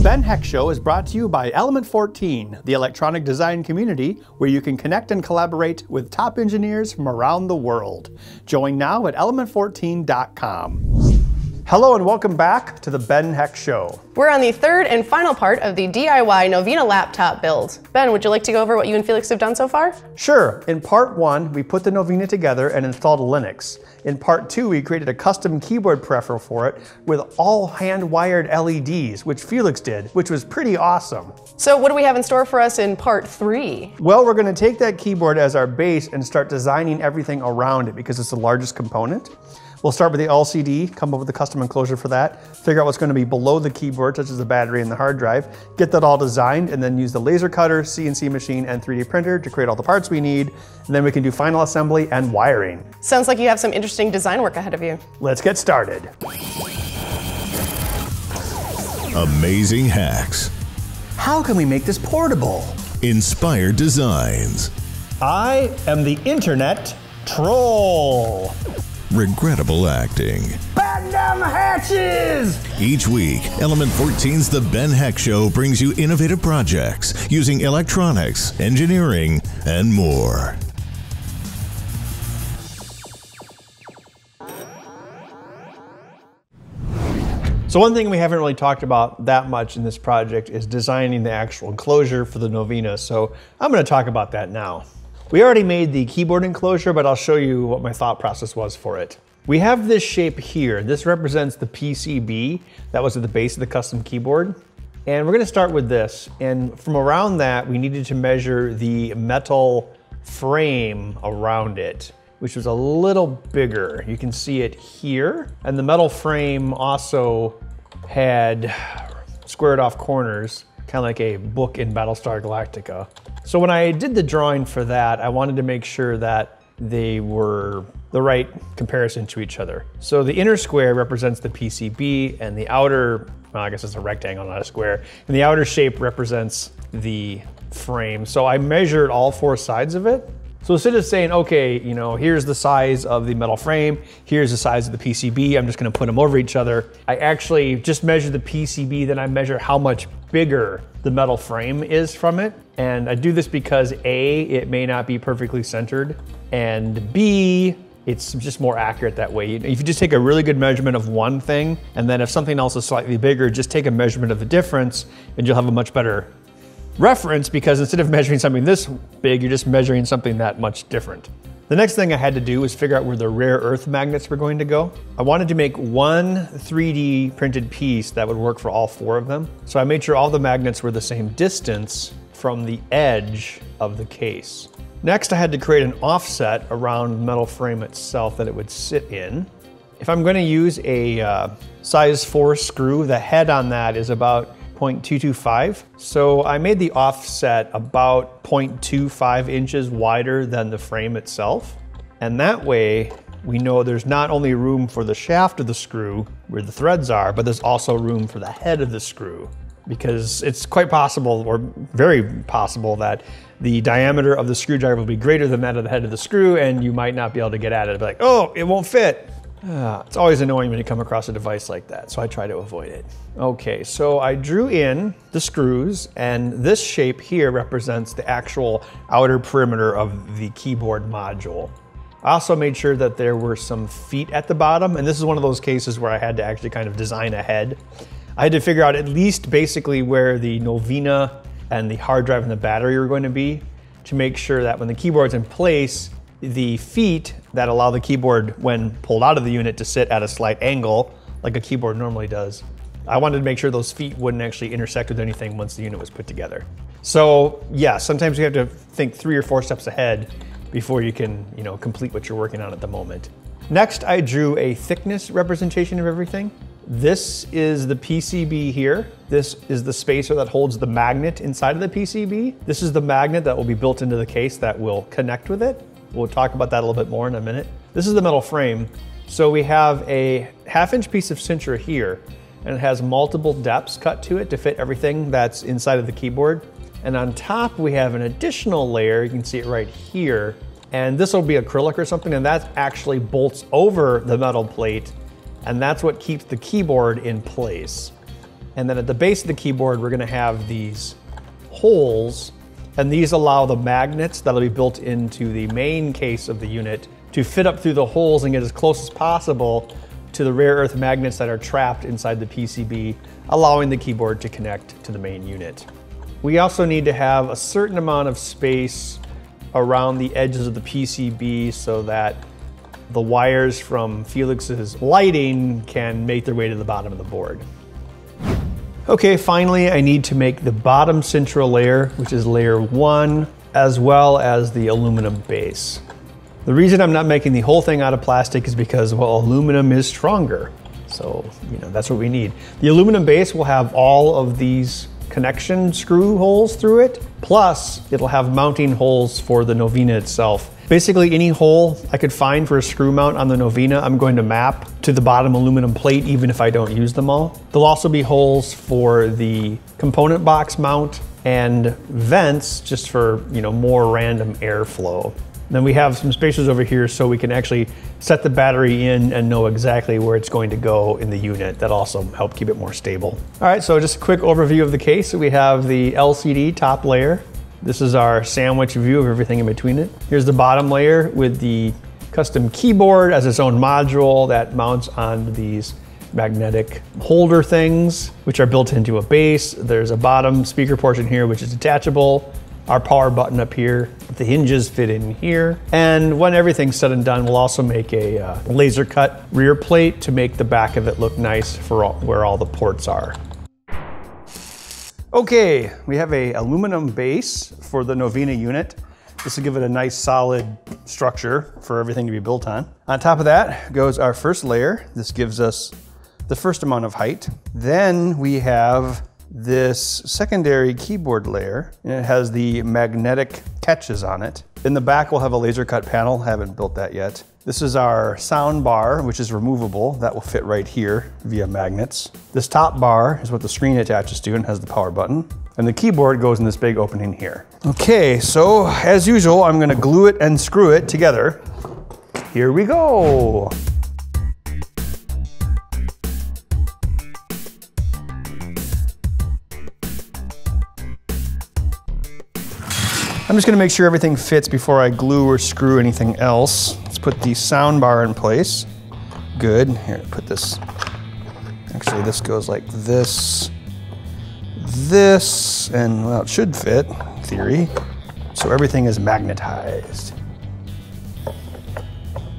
The Ben Heck Show is brought to you by Element 14, the electronic design community where you can connect and collaborate with top engineers from around the world. Join now at element14.com. Hello and welcome back to the Ben Heck Show. We're on the third and final part of the DIY Novena laptop build. Ben, would you like to go over what you and Felix have done so far? Sure. In part one, we put the Novena together and installed Linux. In part two, we created a custom keyboard peripheral for it with all hand-wired LEDs, which Felix did, which was pretty awesome. So what do we have in store for us in part three? Well, we're going to take that keyboard as our base and start designing everything around it because it's the largest component. We'll start with the LCD, come up with a custom enclosure for that, figure out what's going to be below the keyboard, such as the battery and the hard drive, get that all designed, and then use the laser cutter, CNC machine, and 3D printer to create all the parts we need, and then we can do final assembly and wiring. Sounds like you have some interesting design work ahead of you. Let's get started. Amazing hacks. How can we make this portable? Inspired designs. I am the internet troll. Regrettable acting. Batten down the hatches! Each week, Element 14's The Ben Heck Show brings you innovative projects using electronics, engineering, and more. So one thing we haven't really talked about that much in this project is designing the actual enclosure for the Novena, so I'm going to talk about that now. We already made the keyboard enclosure, but I'll show you what my thought process was for it. We have this shape here. This represents the PCB that was at the base of the custom keyboard. And we're gonna start with this. And from around that, we needed to measure the metal frame around it, which was a little bigger. You can see it here. And the metal frame also had squared off corners, kind of like a book in Battlestar Galactica. So when I did the drawing for that, I wanted to make sure that they were the right comparison to each other. So the inner square represents the PCB and the outer, well, I guess it's a rectangle, not a square, and the outer shape represents the frame. So I measured all four sides of it. So instead of saying, okay, you know, here's the size of the metal frame, here's the size of the PCB, I'm just gonna put them over each other. I actually just measured the PCB, then I measure how much bigger the metal frame is from it. And I do this because A, it may not be perfectly centered, and B, it's just more accurate that way. If you just take a really good measurement of one thing, and then if something else is slightly bigger, just take a measurement of the difference, and you'll have a much better reference, because instead of measuring something this big, you're just measuring something that much different. The next thing I had to do was figure out where the rare earth magnets were going to go. I wanted to make one 3D printed piece that would work for all four of them. So I made sure all the magnets were the same distance from the edge of the case. Next, I had to create an offset around the metal frame itself that it would sit in. If I'm going to use a size 4 screw, the head on that is about 0.225. So I made the offset about 0.25 inches wider than the frame itself. And that way we know there's not only room for the shaft of the screw where the threads are, but there's also room for the head of the screw, because it's quite possible, or very possible, that the diameter of the screwdriver will be greater than that of the head of the screw, and you might not be able to get at it. It'll be like, oh, it won't fit. It's always annoying when you come across a device like that, so I try to avoid it. Okay, so I drew in the screws, and this shape here represents the actual outer perimeter of the keyboard module. I also made sure that there were some feet at the bottom, and this is one of those cases where I had to actually kind of design a head. I had to figure out at least basically where the Novena and the hard drive and the battery were going to be, to make sure that when the keyboard's in place, the feet that allow the keyboard when pulled out of the unit to sit at a slight angle, like a keyboard normally does. I wanted to make sure those feet wouldn't actually intersect with anything once the unit was put together. So yeah, sometimes you have to think 3 or 4 steps ahead before you can, you know, complete what you're working on at the moment. Next, I drew a thickness representation of everything. This is the PCB here. This is the spacer that holds the magnet inside of the PCB. This is the magnet that will be built into the case that will connect with it. We'll talk about that a little bit more in a minute. This is the metal frame. So we have a 1/2 inch piece of cincher here, and it has multiple depths cut to it to fit everything that's inside of the keyboard. And on top, we have an additional layer. You can see it right here. And this will be acrylic or something, and that actually bolts over the metal plate, and that's what keeps the keyboard in place. And then at the base of the keyboard, we're gonna have these holes, and these allow the magnets that'll be built into the main case of the unit to fit up through the holes and get as close as possible to the rare earth magnets that are trapped inside the PCB, allowing the keyboard to connect to the main unit. We also need to have a certain amount of space around the edges of the PCB so that the wires from Felix's lighting can make their way to the bottom of the board. Okay, finally, I need to make the bottom central layer, which is layer 1, as well as the aluminum base. The reason I'm not making the whole thing out of plastic is because, well, aluminum is stronger. So, you know, that's what we need. The aluminum base will have all of these connection screw holes through it, plus it'll have mounting holes for the Novena itself. Basically any hole I could find for a screw mount on the Novena, I'm going to map to the bottom aluminum plate, even if I don't use them all. There'll also be holes for the component box mount and vents just for, you know, more random airflow. Then we have some spacers over here so we can actually set the battery in and know exactly where it's going to go in the unit. That also helps keep it more stable. All right, so just a quick overview of the case. We have the LCD top layer. This is our sandwich view of everything in between it. Here's the bottom layer with the custom keyboard as its own module that mounts on these magnetic holder things, which are built into a base. There's a bottom speaker portion here, which is detachable. Our power button up here, the hinges fit in here. And when everything's said and done, we'll also make a laser cut rear plate to make the back of it look nice for where all the ports are. Okay, we have a aluminum base for the Novena unit. This will give it a nice solid structure for everything to be built on. On top of that goes our first layer. This gives us the first amount of height. Then we have this secondary keyboard layer, and it has the magnetic catches on it. In the back, we'll have a laser cut panel. Haven't built that yet. This is our sound bar, which is removable. That will fit right here via magnets. This top bar is what the screen attaches to and has the power button. And the keyboard goes in this big opening here. Okay, so as usual, I'm gonna glue it and screw it together. Here we go. I'm just gonna make sure everything fits before I glue or screw anything else. Let's put the sound bar in place. Good, here, put this. Actually, this goes like this, this, and well, it should fit, in theory. So everything is magnetized.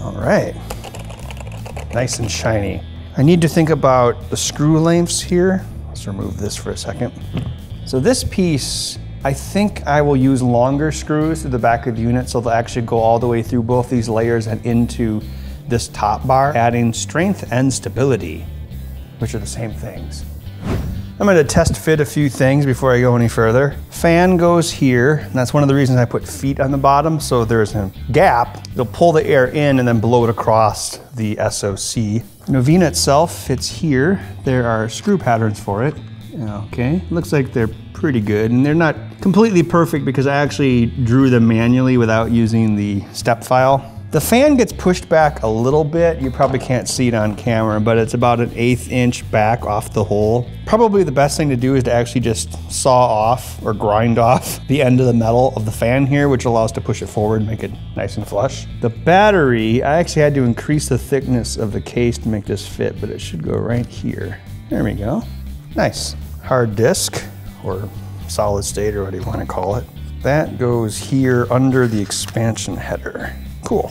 All right, nice and shiny. I need to think about the screw lengths here. Let's remove this for a second. So this piece, I think I will use longer screws through the back of the unit, so they'll actually go all the way through both these layers and into this top bar, adding strength and stability, which are the same things. I'm gonna test fit a few things before I go any further. Fan goes here, and that's one of the reasons I put feet on the bottom, so there's a gap. They'll pull the air in and then blow it across the SOC. Novena itself fits here. There are screw patterns for it. Okay, looks like they're pretty good, and they're not completely perfect because I actually drew them manually without using the step file. The fan gets pushed back a little bit. You probably can't see it on camera, but it's about an 1/8 inch back off the hole. Probably the best thing to do is to actually just saw off or grind off the end of the metal of the fan here, which allows to push it forward and make it nice and flush. The battery, I actually had to increase the thickness of the case to make this fit, but it should go right here. There we go. Nice. Hard disk, or solid state, or what do you want to call it. That goes here under the expansion header. Cool.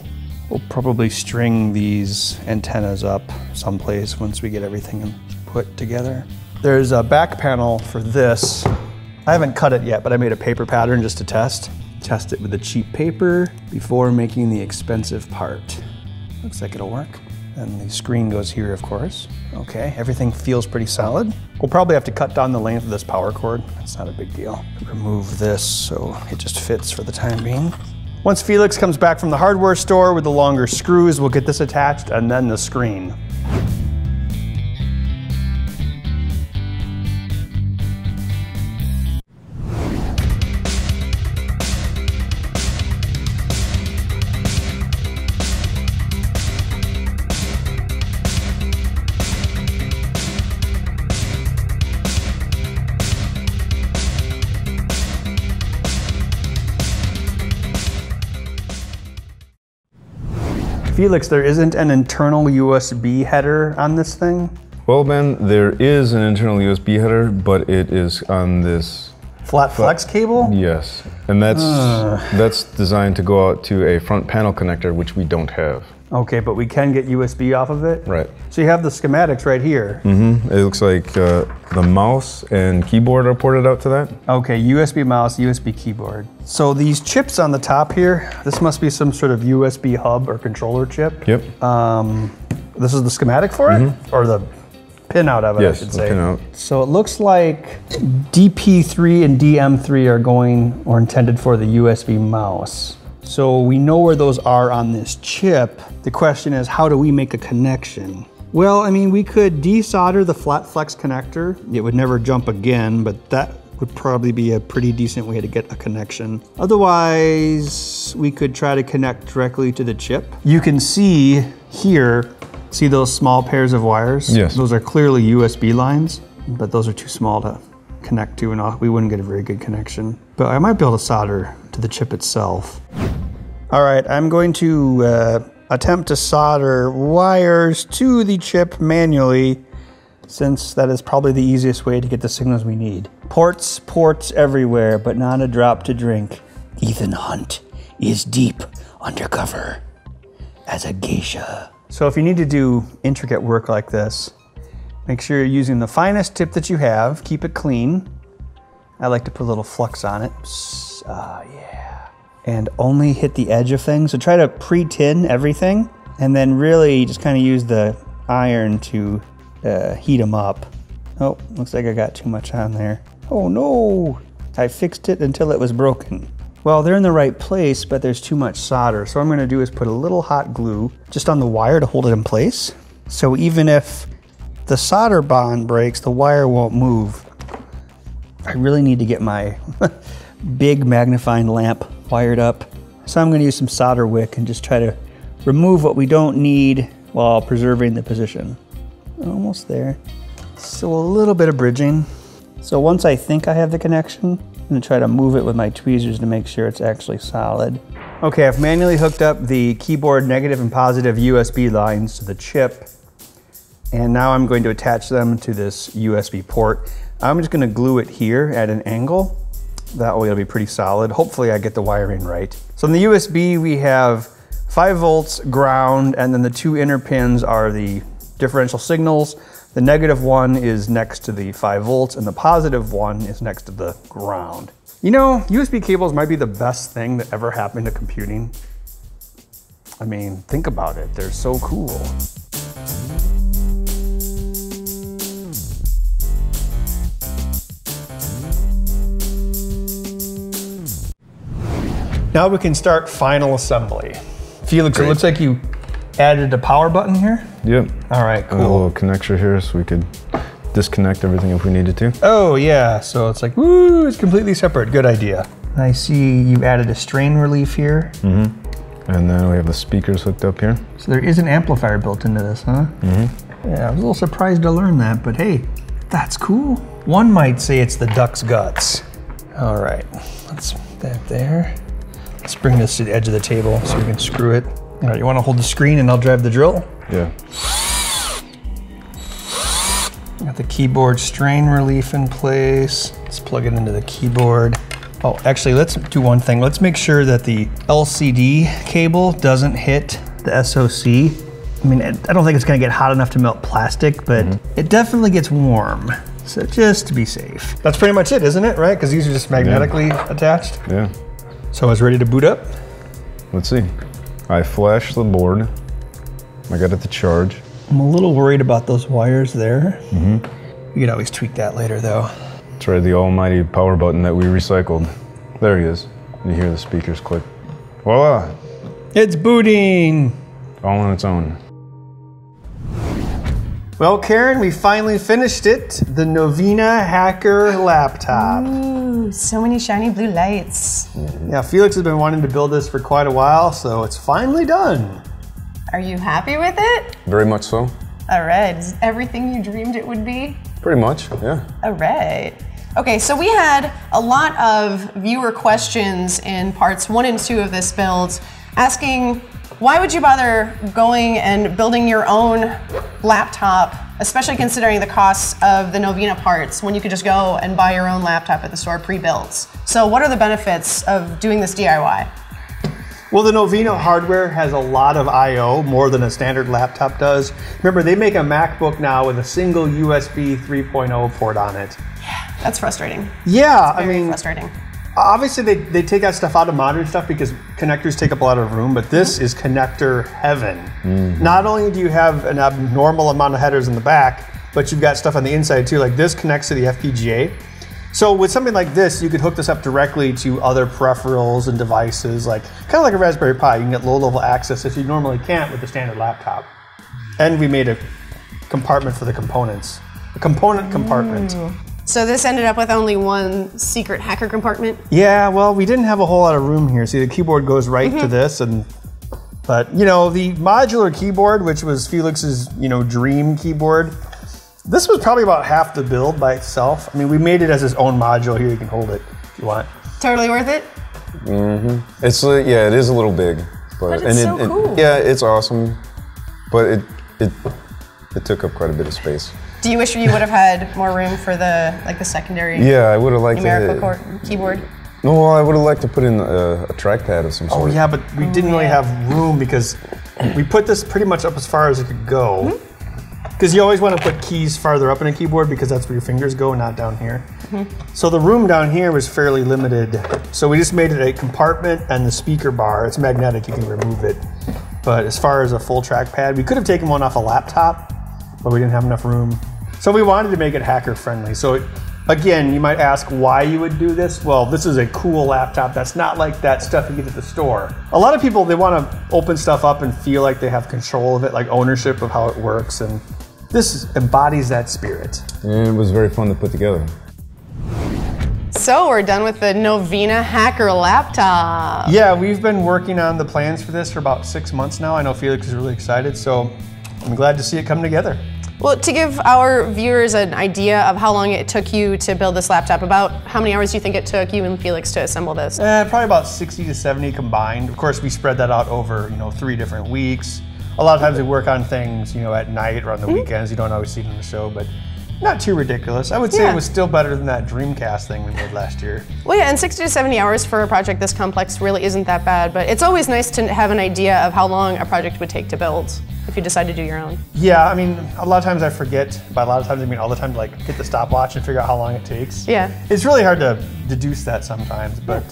We'll probably string these antennas up someplace once we get everything put together. There's a back panel for this. I haven't cut it yet, but I made a paper pattern just to test. Test it with the cheap paper before making the expensive part. Looks like it'll work. And the screen goes here, of course. Okay, everything feels pretty solid. We'll probably have to cut down the length of this power cord. That's not a big deal. Remove this so it just fits for the time being. Once Felix comes back from the hardware store with the longer screws, we'll get this attached and then the screen. Felix, there isn't an internal USB header on this thing? Well, Ben, there is an internal USB header, but it is on this flat flex cable? Yes, and that's designed to go out to a front panel connector, which we don't have. Okay, but we can get USB off of it? Right. So you have the schematics right here. Mm-hmm. It looks like the mouse and keyboard are ported out to that. Okay, USB mouse, USB keyboard. So these chips on the top here, this must be some sort of USB hub or controller chip. Yep. This is the schematic for it? Mm-hmm. Or the pinout of it, yes, I should say. Pinout. So it looks like DP3 and DM3 are going or intended for the USB mouse. So we know where those are on this chip. The question is, how do we make a connection? Well, I mean, we could desolder the flat flex connector. It would never jump again, but that would probably be a pretty decent way to get a connection. Otherwise, we could try to connect directly to the chip. You can see here, see those small pairs of wires? Yes. Those are clearly USB lines, but those are too small to connect to, and we wouldn't get a very good connection. But I might be able to solder to the chip itself. All right, I'm going to attempt to solder wires to the chip manually, since that is probably the easiest way to get the signals we need. Ports, ports everywhere, but not a drop to drink. Ethan Hunt is deep undercover as a geisha. So if you need to do intricate work like this, make sure you're using the finest tip that you have. Keep it clean. I like to put a little flux on it. Yeah. And only hit the edge of things. So try to pre-tin everything and then really just kind of use the iron to heat them up. Oh, looks like I got too much on there. Oh no, I fixed it until it was broken. Well, they're in the right place, but there's too much solder. So what I'm gonna do is put a little hot glue just on the wire to hold it in place. So even if the solder bond breaks, the wire won't move. I really need to get my big magnifying lamp wired up. So I'm gonna use some solder wick and just try to remove what we don't need while preserving the position. Almost there. So a little bit of bridging. So once I think I have the connection, I'm gonna try to move it with my tweezers to make sure it's actually solid. Okay, I've manually hooked up the keyboard negative and positive USB lines to the chip. And now I'm going to attach them to this USB port. I'm just gonna glue it here at an angle. That way it'll be pretty solid. Hopefully I get the wiring right. So in the USB, we have 5 volts, ground, and then the two inner pins are the differential signals. The negative one is next to the 5 volts and the positive one is next to the ground. You know, USB cables might be the best thing that ever happened to computing. I mean, think about it, they're so cool. Now we can start final assembly. Felix, great. It looks like you added a power button here? Yep. All right, cool. A little connector here so we could disconnect everything if we needed to. Oh yeah, so it's like, woo, it's completely separate, good idea. I see you added a strain relief here. Mm-hmm. And then we have the speakers hooked up here. So there is an amplifier built into this, huh? Mm-hmm. Yeah, I was a little surprised to learn that, but hey, that's cool. One might say it's the duck's guts. All right, let's put that there. Let's bring this to the edge of the table so we can screw it. All right, you want to hold the screen and I'll drive the drill? Yeah. Got the keyboard strain relief in place. Let's plug it into the keyboard. Oh, actually, let's do one thing. Let's make sure that the LCD cable doesn't hit the SoC. I mean, I don't think it's going to get hot enough to melt plastic, but it definitely gets warm. So just to be safe. That's pretty much it, isn't it, right? Because these are just magnetically attached. Yeah. So I was ready to boot up. Let's see. I flashed the board. I got it to charge. I'm a little worried about those wires there. Mm-hmm. We could always tweak that later though. Try the almighty power button that we recycled. There he is. You hear the speakers click. Voila! It's booting! All on its own. Well, Karen, we finally finished it. The Novena Hacker laptop. Ooh, so many shiny blue lights. Yeah, Felix has been wanting to build this for quite a while, so it's finally done. Are you happy with it? Very much so. All right, is everything you dreamed it would be? Pretty much, yeah. All right. Okay, so we had a lot of viewer questions in parts 1 and 2 of this build, asking Why would you bother going and building your own laptop, especially considering the cost of the Novena parts, when you could just go and buy your own laptop at the store pre-built? So what are the benefits of doing this DIY? Well, the Novena hardware has a lot of I/O, more than a standard laptop does. Remember, they make a MacBook now with a single USB 3.0 port on it. Yeah, that's frustrating. Yeah, I mean, frustrating. Obviously, they take that stuff out of modern stuff because connectors take up a lot of room, but this is connector heaven. Mm-hmm. Not only do you have an abnormal amount of headers in the back, but you've got stuff on the inside too, like this connects to the FPGA. So with something like this, you could hook this up directly to other peripherals and devices, like kind of like a Raspberry Pi. You can get low-level access if you normally can't with a standard laptop. And we made a compartment for the components, a component compartment. So this ended up with only one secret hacker compartment? Yeah, well, we didn't have a whole lot of room here. See, the keyboard goes right to this, but you know, the modular keyboard, which was Felix's dream keyboard. This was probably about half the build by itself. I mean, we made it as its own module. Here, you can hold it if you want. Totally worth it? Mm-hmm. It's, yeah, it is a little big. But it's so cool. Yeah, it's awesome. But it took up quite a bit of space. Do you wish you would have had more room for the, like, the secondary numerical keyboard? No, well, I would have liked to put in a trackpad of some sort. Oh, yeah, but we didn't really have room because we put this pretty much up as far as it could go. Mm-hmm. Because you always want to put keys farther up in a keyboard because that's where your fingers go, not down here. Mm-hmm. So the room down here was fairly limited. So we just made it a compartment and the speaker bar. It's magnetic, you can remove it. But as far as a full trackpad, we could have taken one off a laptop, but we didn't have enough room. So we wanted to make it hacker friendly. So again, you might ask why you would do this. Well, this is a cool laptop that's not like that stuff you get at the store. A lot of people, they want to open stuff up and feel like they have control of it, like ownership of how it works. And this embodies that spirit. And it was very fun to put together. So we're done with the Novena Hacker laptop. Yeah, we've been working on the plans for this for about 6 months now. I know Felix is really excited, so I'm glad to see it come together. Well, to give our viewers an idea of how long it took you to build this laptop, about how many hours do you think it took you and Felix to assemble this? Probably about 60 to 70 combined. Of course, we spread that out over 3 different weeks. A lot of times we work on things, at night or on the weekends. You don't always see it on the show, but not too ridiculous. I would say it was still better than that Dreamcast thing we made last year. Well, yeah, and 60 to 70 hours for a project this complex really isn't that bad, but it's always nice to have an idea of how long a project would take to build if you decide to do your own. Yeah, I mean, a lot of times I forget. By a lot of times, I mean all the time, like, hit the stopwatch and figure out how long it takes. Yeah. It's really hard to deduce that sometimes, but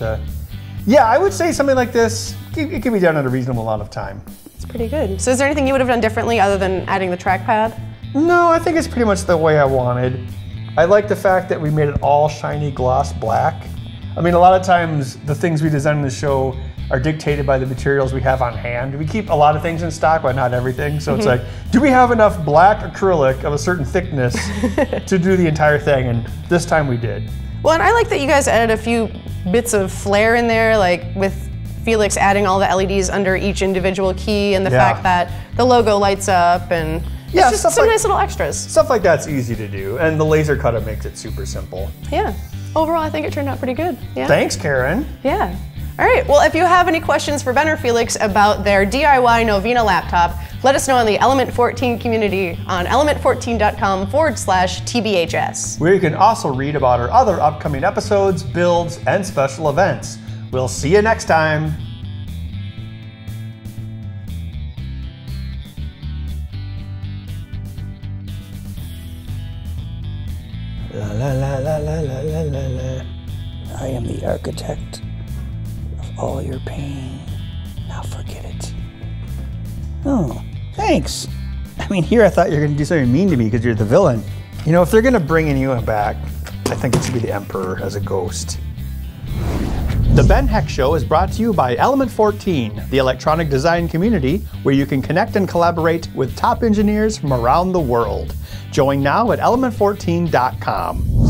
yeah, I would say something like this, it can be done in a reasonable amount of time. Pretty good. So is there anything you would have done differently other than adding the trackpad? No, I think it's pretty much the way I wanted. I like the fact that we made it all shiny gloss black. I mean, a lot of times the things we design in the show are dictated by the materials we have on hand. We keep a lot of things in stock, but not everything. So it's like, do we have enough black acrylic of a certain thickness to do the entire thing? And this time we did. Well, and I like that you guys added a few bits of flair in there, like with Felix adding all the LEDs under each individual key, and the fact that the logo lights up, and it's just some nice little extras. Stuff like that's easy to do, and the laser cutter makes it super simple. Yeah. Overall, I think it turned out pretty good. Yeah. Thanks, Karen. Yeah. All right. Well, if you have any questions for Ben or Felix about their DIY Novena laptop, let us know in the Element 14 community on element14.com/TBHS. Where you can also read about our other upcoming episodes, builds, and special events. We'll see you next time. La la la la la la la la. I am the architect of all your pain. Now forget it. Oh, thanks. I mean, here I thought you were gonna do something mean to me because you're the villain. You know, if they're gonna bring anyone back, I think it should be the Emperor as a ghost. The Ben Heck Show is brought to you by Element 14, the electronic design community where you can connect and collaborate with top engineers from around the world. Join now at element14.com.